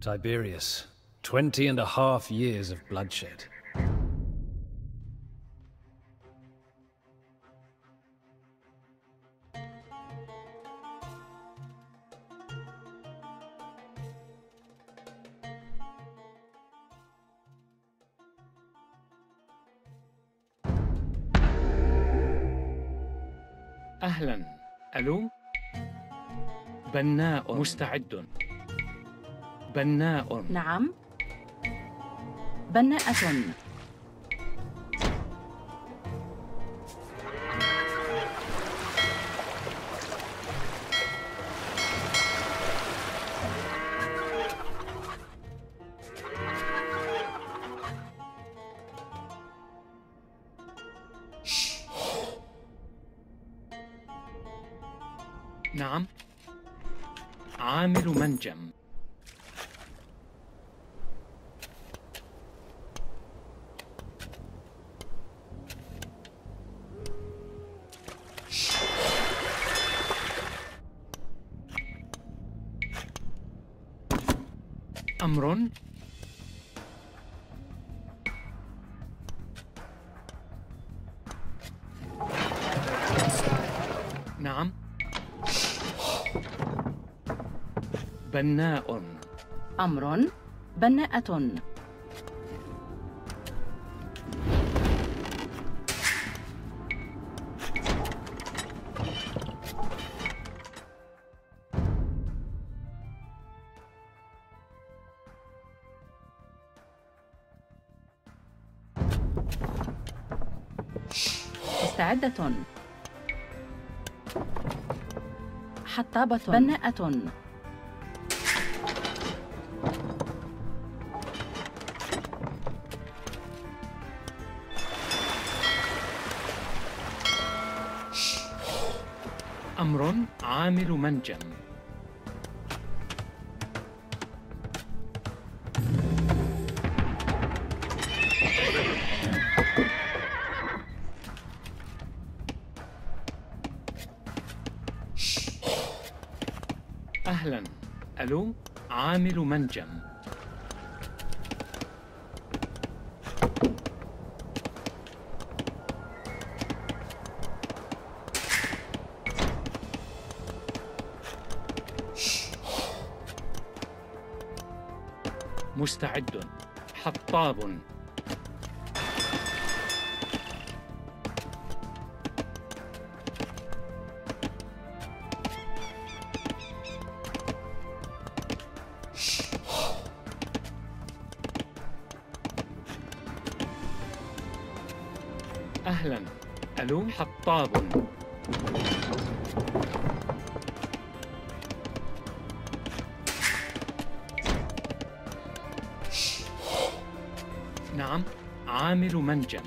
Tiberius, 20.5 years of bloodshed. أهلاً. ألو؟ بناء مستعد. بناء. نعم. بناءة. نعم. عامل منجم. أمر. نعم. بناء. أمر. بناءة. مستعدة. حطابة. بناءة. أمر. عامل منجم. أهلاً. ألو؟ عامل منجم. مستعد. حطاب. أهلاً. ألو؟ حطاب. نعم. عامل منجم.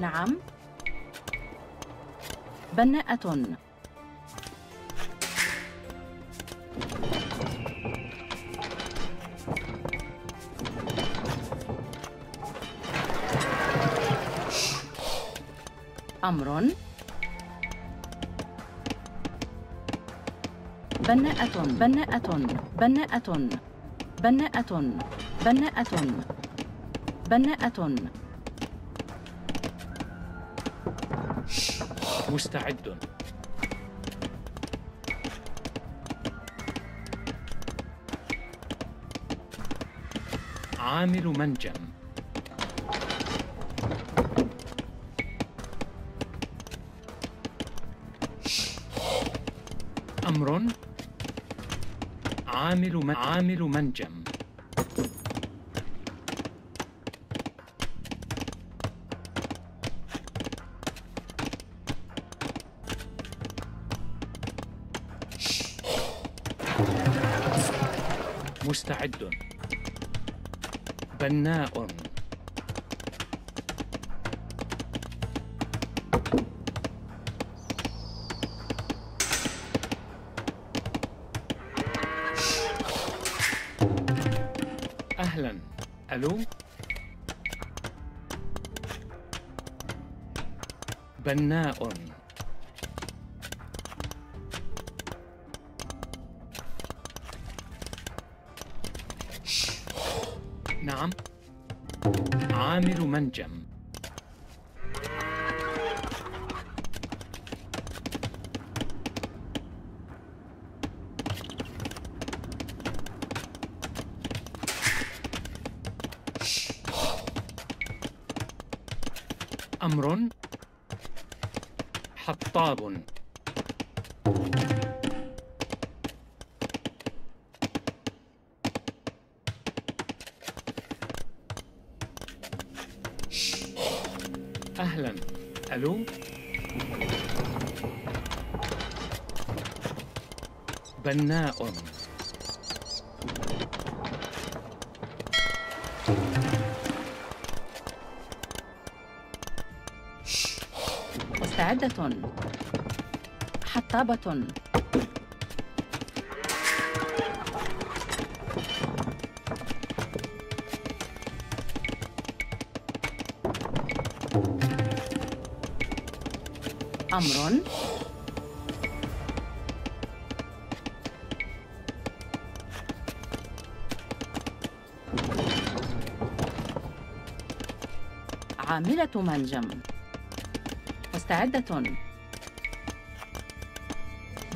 نعم. بناءة. أمر. بناءة. بناءة. بناءة. بناءة. بناءة. بناءة. مستعد. عامل منجم. أمر. عامل منجم. مستعد. بناء. أهلا. ألو؟ بناء. نعم. عامل منجم. أمر. حطاب. أهلا. ألو؟ بناء. مستعدة. حطابة. أمر. عاملة منجم. مستعدة.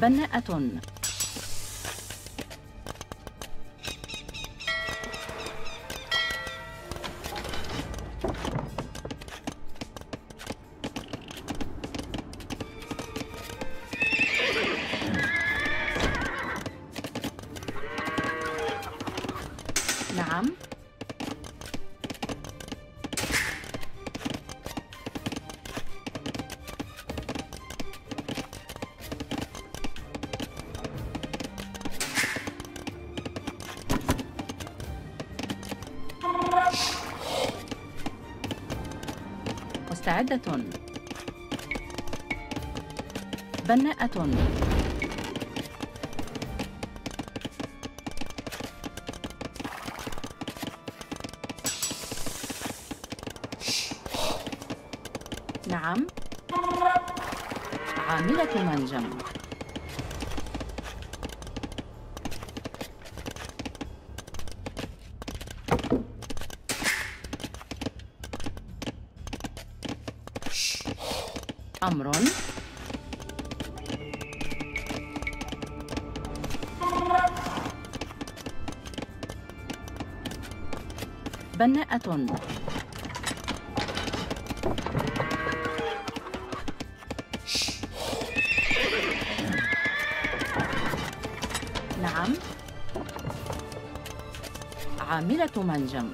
بناءة. نعم. مستعدة. بناءة. نعم. عاملة منجم. أمر. بناءة. نعم. عاملة منجم.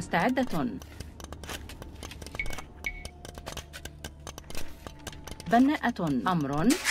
مستعدة. بناءة. أمر.